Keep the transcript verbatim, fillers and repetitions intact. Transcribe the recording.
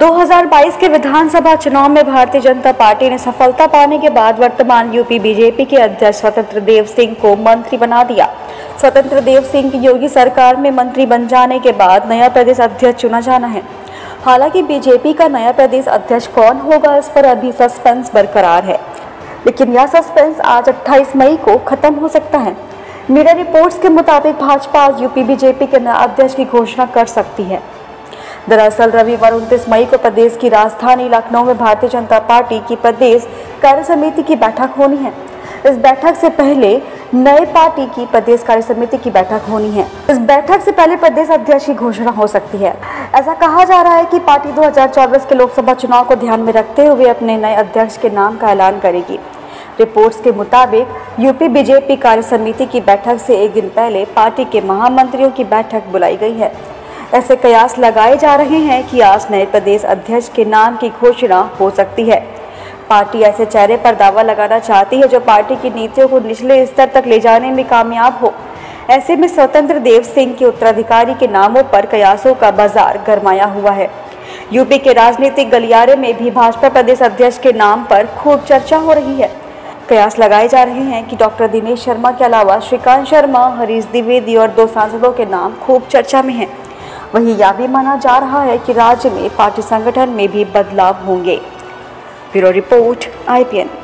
दो हज़ार बाईस के विधानसभा चुनाव में भारतीय जनता पार्टी ने सफलता पाने के बाद वर्तमान यूपी बीजेपी के अध्यक्ष स्वतंत्र देव सिंह को मंत्री बना दिया। स्वतंत्र देव सिंह की योगी सरकार में मंत्री बन जाने के बाद नया प्रदेश अध्यक्ष चुना जाना है। हालांकि बीजेपी का नया प्रदेश अध्यक्ष कौन होगा, इस पर अभी सस्पेंस बरकरार है, लेकिन यह सस्पेंस आज अट्ठाईस मई को खत्म हो सकता है। मीडिया रिपोर्ट्स के मुताबिक भाजपा आज यूपी बीजेपी के नए अध्यक्ष की घोषणा कर सकती है। दरअसल रविवार उनतीस मई को प्रदेश की राजधानी लखनऊ में भारतीय जनता पार्टी की प्रदेश कार्य समिति की बैठक होनी है। इस बैठक से पहले नए पार्टी की प्रदेश कार्य समिति की बैठक होनी है। इस बैठक से पहले प्रदेश अध्यक्ष की घोषणा हो सकती है। ऐसा कहा जा रहा है कि पार्टी दो हज़ार चौबीस के लोकसभा चुनाव को ध्यान में रखते हुए अपने नए अध्यक्ष के नाम का ऐलान करेगी। रिपोर्ट्स के मुताबिक यूपी बीजेपी कार्य समिति की बैठक से एक दिन पहले पार्टी के महामंत्रियों की बैठक बुलाई गई है। ऐसे कयास लगाए जा रहे हैं कि आज नए प्रदेश अध्यक्ष के नाम की घोषणा हो सकती है। पार्टी ऐसे चेहरे पर दावा लगाना चाहती है जो पार्टी की नीतियों को निचले स्तर तक ले जाने में कामयाब हो। ऐसे में स्वतंत्र देव सिंह के उत्तराधिकारी के नामों पर कयासों का बाजार गरमाया हुआ है। यूपी के राजनीतिक गलियारे में भी भाजपा प्रदेश अध्यक्ष के नाम पर खूब चर्चा हो रही है। कयास लगाए जा रहे हैं कि डॉक्टर दिनेश शर्मा के अलावा श्रीकांत शर्मा, हरीश द्विवेदी और दो सांसदों के नाम खूब चर्चा में हैं। वहीं यह भी माना जा रहा है कि राज्य में पार्टी संगठन में भी बदलाव होंगे। Bureau report I P N.